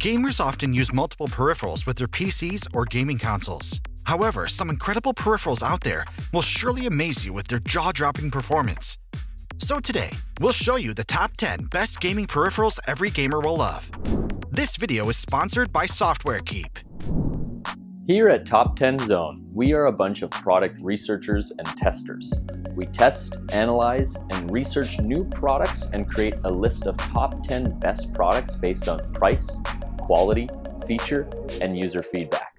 Gamers often use multiple peripherals with their PCs or gaming consoles. However, some incredible peripherals out there will surely amaze you with their jaw-dropping performance. So today, we'll show you the top 10 best gaming peripherals every gamer will love. This video is sponsored by SoftwareKeep. Here at Top 10 Zone, we are a bunch of product researchers and testers. We test, analyze, and research new products and create a list of top 10 best products based on price, quality, feature, and user feedback.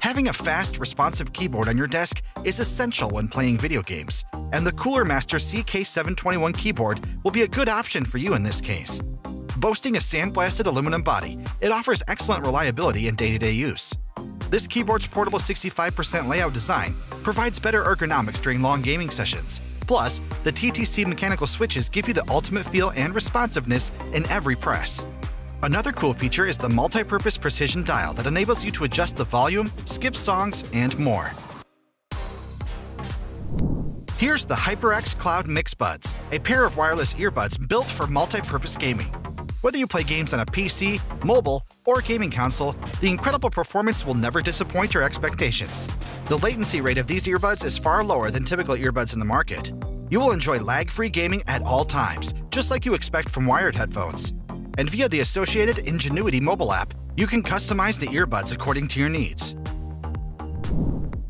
Having a fast, responsive keyboard on your desk is essential when playing video games, and the Cooler Master CK721 keyboard will be a good option for you in this case. Boasting a sandblasted aluminum body, it offers excellent reliability in day-to-day use. This keyboard's portable 65% layout design provides better ergonomics during long gaming sessions. Plus, the TTC mechanical switches give you the ultimate feel and responsiveness in every press. Another cool feature is the multi-purpose precision dial that enables you to adjust the volume, skip songs, and more. Here's the HyperX Cloud Mix Buds, a pair of wireless earbuds built for multi-purpose gaming. Whether you play games on a PC, mobile, or gaming console, the incredible performance will never disappoint your expectations. The latency rate of these earbuds is far lower than typical earbuds in the market. You will enjoy lag-free gaming at all times, just like you expect from wired headphones. And via the associated Ingenuity mobile app, you can customize the earbuds according to your needs.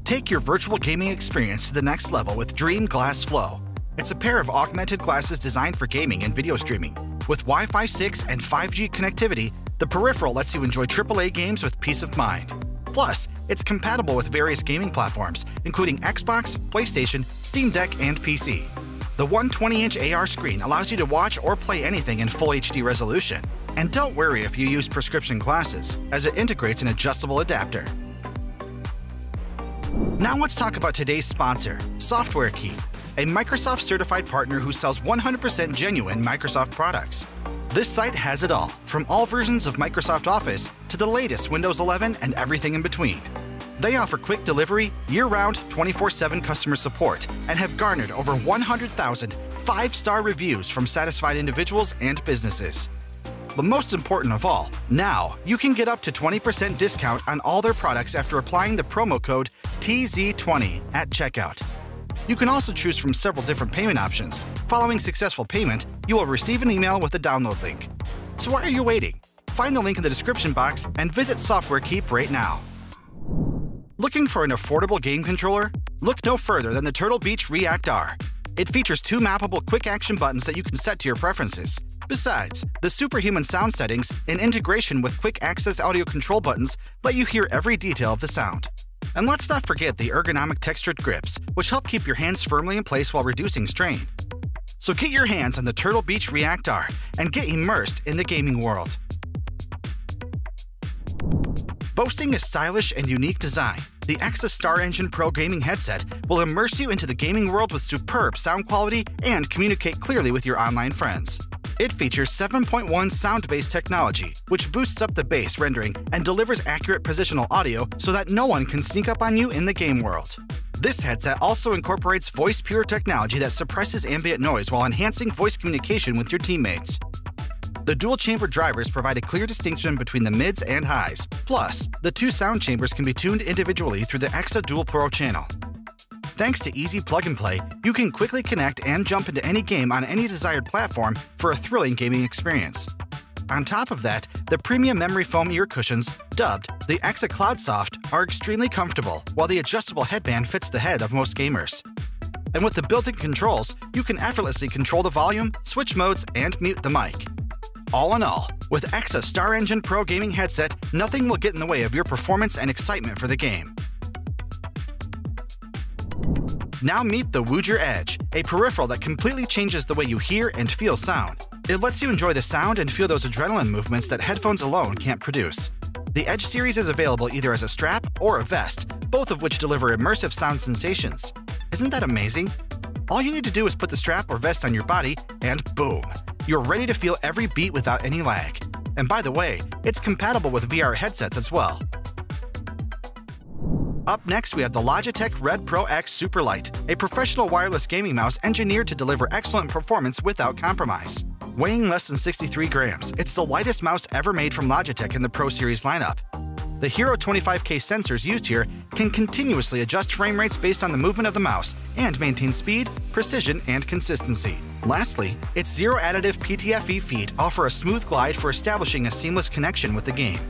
Take your virtual gaming experience to the next level with Dream Glass Flow. It's a pair of augmented glasses designed for gaming and video streaming. With Wi-Fi 6 and 5G connectivity, the peripheral lets you enjoy AAA games with peace of mind. Plus, it's compatible with various gaming platforms, including Xbox, PlayStation, Steam Deck, and PC. The 120-inch AR screen allows you to watch or play anything in full HD resolution. And don't worry if you use prescription glasses, as it integrates an adjustable adapter. Now let's talk about today's sponsor, SoftwareKeep, a Microsoft-certified partner who sells 100% genuine Microsoft products. This site has it all, from all versions of Microsoft Office to the latest Windows 11 and everything in between. They offer quick delivery, year-round, 24/7 customer support, and have garnered over 100,000 5-star reviews from satisfied individuals and businesses. But most important of all, now you can get up to 20% discount on all their products after applying the promo code TZ20 at checkout. You can also choose from several different payment options. Following successful payment, you will receive an email with a download link. So why are you waiting? Find the link in the description box and visit SoftwareKeep right now. Looking for an affordable game controller? Look no further than the Turtle Beach React R. It features 2 mappable quick-action buttons that you can set to your preferences. Besides, the superhuman sound settings and integration with quick-access audio control buttons let you hear every detail of the sound. And let's not forget the ergonomic textured grips, which help keep your hands firmly in place while reducing strain. So get your hands on the Turtle Beach React R and get immersed in the gaming world. Boasting a stylish and unique design, the EKSA Star Engine Pro gaming headset will immerse you into the gaming world with superb sound quality and communicate clearly with your online friends. It features 7.1 sound-based technology, which boosts up the bass rendering and delivers accurate positional audio so that no one can sneak up on you in the game world. This headset also incorporates voice-pure technology that suppresses ambient noise while enhancing voice communication with your teammates. The dual-chamber drivers provide a clear distinction between the mids and highs. Plus, the 2 sound chambers can be tuned individually through the EKSA Dual Pro channel. Thanks to easy plug-and-play, you can quickly connect and jump into any game on any desired platform for a thrilling gaming experience. On top of that, the premium memory foam ear cushions, dubbed the EKSA CloudSoft, are extremely comfortable, while the adjustable headband fits the head of most gamers. And with the built-in controls, you can effortlessly control the volume, switch modes, and mute the mic. All in all, with EKSA Star Engine Pro gaming headset, nothing will get in the way of your performance and excitement for the game. Now meet the Woojer Edge, a peripheral that completely changes the way you hear and feel sound. It lets you enjoy the sound and feel those adrenaline movements that headphones alone can't produce. The Edge series is available either as a strap or a vest, both of which deliver immersive sound sensations. Isn't that amazing? All you need to do is put the strap or vest on your body, and boom! You're ready to feel every beat without any lag. And by the way, it's compatible with VR headsets as well. Up next, we have the Logitech Red Pro X Superlight, a professional wireless gaming mouse engineered to deliver excellent performance without compromise. Weighing less than 63 grams, it's the lightest mouse ever made from Logitech in the Pro Series lineup. The Hero 25K sensors used here can continuously adjust frame rates based on the movement of the mouse and maintain speed, precision, and consistency. Lastly, its zero-additive PTFE feet offer a smooth glide for establishing a seamless connection with the game.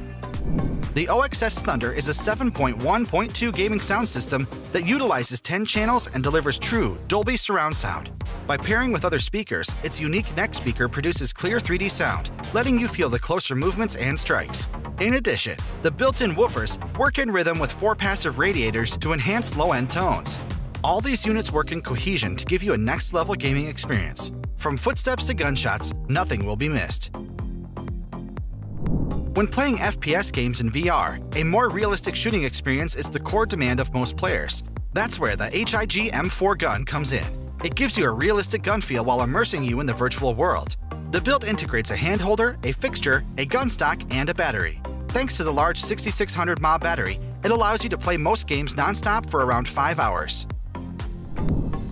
The OXS Thunder is a 7.1.2 gaming sound system that utilizes 10 channels and delivers true Dolby surround sound. By pairing with other speakers, its unique neck speaker produces clear 3D sound, letting you feel the closer movements and strikes. In addition, the built-in woofers work in rhythm with 4 passive radiators to enhance low-end tones. All these units work in cohesion to give you a next-level gaming experience. From footsteps to gunshots, nothing will be missed. When playing FPS games in VR, a more realistic shooting experience is the core demand of most players. That's where the HIG M4 gun comes in. It gives you a realistic gun feel while immersing you in the virtual world. The build integrates a handholder, a fixture, a gun stock, and a battery. Thanks to the large 6600 mAh battery, it allows you to play most games non-stop for around 5 hours.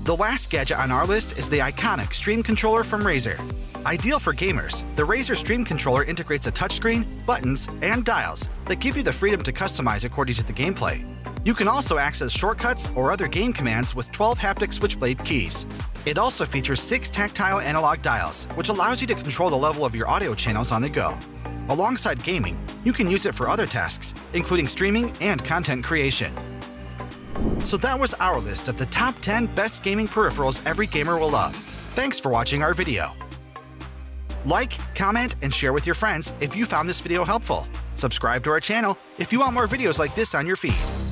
The last gadget on our list is the iconic Stream Controller from Razer. Ideal for gamers, the Razer Stream Controller integrates a touchscreen, buttons, and dials that give you the freedom to customize according to the gameplay. You can also access shortcuts or other game commands with 12 haptic switchblade keys. It also features 6 tactile analog dials, which allows you to control the level of your audio channels on the go. Alongside gaming, you can use it for other tasks, including streaming and content creation. So that was our list of the top 10 best gaming peripherals every gamer will love. Thanks for watching our video. Like, comment, and share with your friends if you found this video helpful. Subscribe to our channel if you want more videos like this on your feed.